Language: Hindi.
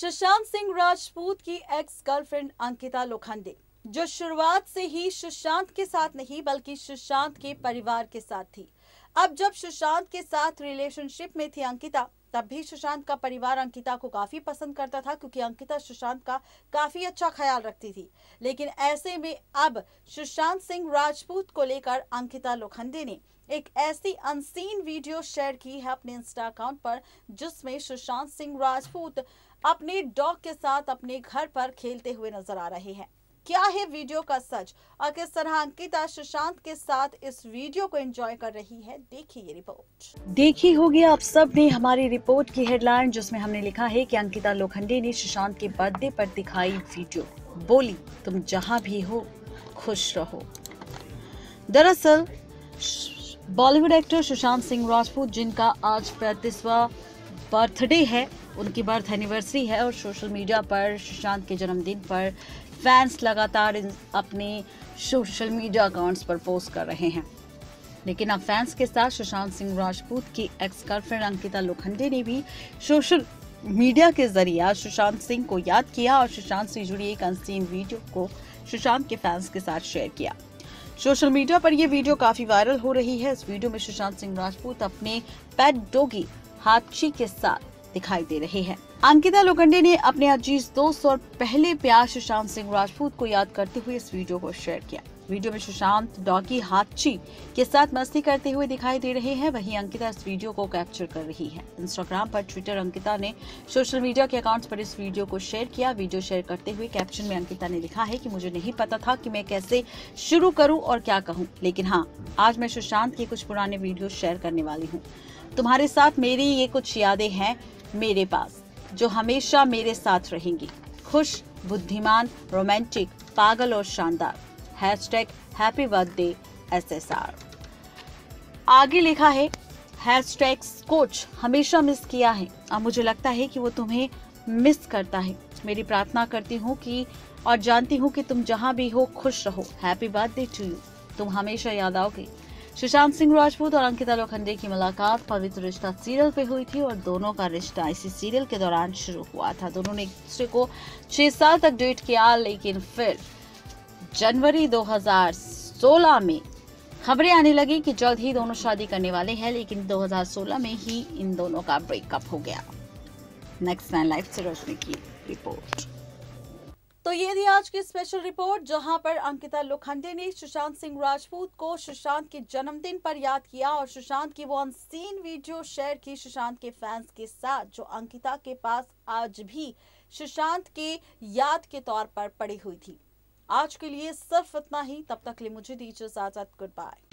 सुशांत सिंह राजपूत की एक्स गर्लफ्रेंड अंकिता लोखंडे, जो शुरुआत से ही सुशांत के साथ नहीं बल्कि सुशांत के परिवार के साथ थी। अब जब सुशांत के साथ रिलेशनशिप में थी अंकिता, तब भी सुशांत का परिवार अंकिता को काफी पसंद करता था, क्योंकि अंकिता सुशांत का काफी अच्छा ख्याल रखती थी। लेकिन ऐसे में अब सुशांत सिंह राजपूत को लेकर अंकिता लोखंडे ने एक ऐसी अनसीन वीडियो शेयर की है अपने इंस्टा अकाउंट पर, जिसमें सुशांत सिंह राजपूत अपने डॉग के साथ अपने घर पर खेलते हुए नजर आ रहे हैं। क्या है वीडियो का सच और किस तरह अंकिता सुशांत के साथ इस वीडियो को एंजॉय कर रही है, देखिए ये रिपोर्ट। देखी होगी आप सब ने हमारी रिपोर्ट की हेडलाइन, जिसमें हमने लिखा है कि अंकिता लोखंडे ने सुशांत के बर्थडे पर दिखाई वीडियो, बोली तुम जहां भी हो खुश रहो। दरअसल बॉलीवुड एक्टर सुशांत सिंह राजपूत, जिनका आज 35वां बर्थडे है, उनकी बर्थ एनिवर्सरी है और सोशल मीडिया पर सुशांत के जन्मदिन पर फैंस लगातार अपने सोशल मीडिया अकाउंट्स पर पोस्ट कर रहे हैं। लेकिन अब फैंस के साथ सुशांत सिंह राजपूत की एक्स गर्लफ्रेंड अंकिता लोखंडे ने भी सोशल मीडिया के जरिए सुशांत सिंह को याद किया और सुशांत से जुड़ी एक अनसीन वीडियो को सुशांत के फैंस के साथ शेयर किया। सोशल मीडिया पर यह वीडियो काफ़ी वायरल हो रही है। इस वीडियो में सुशांत सिंह राजपूत अपने पेट डॉगी हाथी के साथ दिखाई दे रहे हैं। अंकिता लोखंडे ने अपने अजीज दोस्त और पहले प्यार सुशांत सिंह राजपूत को याद करते हुए इस वीडियो को शेयर किया। वीडियो में सुशांत डॉगी हाथी के साथ मस्ती करते हुए दिखाई दे रहे हैं। वहीं अंकिता इस वीडियो को कैप्चर कर रही है। इंस्टाग्राम पर ट्विटर अंकिता ने सोशल मीडिया के अकाउंट्स पर इस वीडियो को शेयर किया। वीडियो शेयर करते हुए कैप्शन में अंकिता ने लिखा है कि मुझे नहीं पता था कि मैं कैसे शुरू करूँ और क्या कहूँ, लेकिन हाँ, आज मैं सुशांत के कुछ पुराने वीडियो शेयर करने वाली हूँ। तुम्हारे साथ मेरी ये कुछ यादें हैं मेरे पास, जो हमेशा मेरे साथ रहेंगी। खुश, बुद्धिमान, रोमांटिक, पागल और शानदार। Hashtag happy birthday SSR। आगे लिखा है हैशटैग कोच, हमेशा मिस किया है और मुझे लगता है कि वो तुम्हें मिस करता है। मेरी प्रार्थना करती हूँ कि और जानती हूँ कि तुम जहाँ भी हो खुश रहो। हैप्पी बर्थडे टू यू, तुम हमेशा याद आओगे। सुशांत सिंह राजपूत और अंकिता लोखंडे की मुलाकात पवित्र रिश्ता सीरियल पे हुई थी और दोनों का रिश्ता इसी सीरियल के दौरान शुरू हुआ था। दोनों ने एक दूसरे को 6 साल तक डेट किया, लेकिन फिर जनवरी 2016 में खबरें आने लगी कि जल्द ही दोनों शादी करने वाले हैं, लेकिन 2016 में ही इन दोनों का ब्रेकअप हो गया। Next9Life से रोशनी की रिपोर्ट। तो ये थी आज की स्पेशल रिपोर्ट, जहां पर अंकिता लोखंडे ने सुशांत सिंह राजपूत को सुशांत के जन्मदिन पर याद किया और सुशांत की वो अनसीन वीडियो शेयर की सुशांत के फैंस के साथ, जो अंकिता के पास आज भी सुशांत के याद के तौर पर पड़ी हुई थी। आज के लिए सिर्फ इतना ही, तब तक के लिए मुझे दीजिए इजाजत, गुड बाय।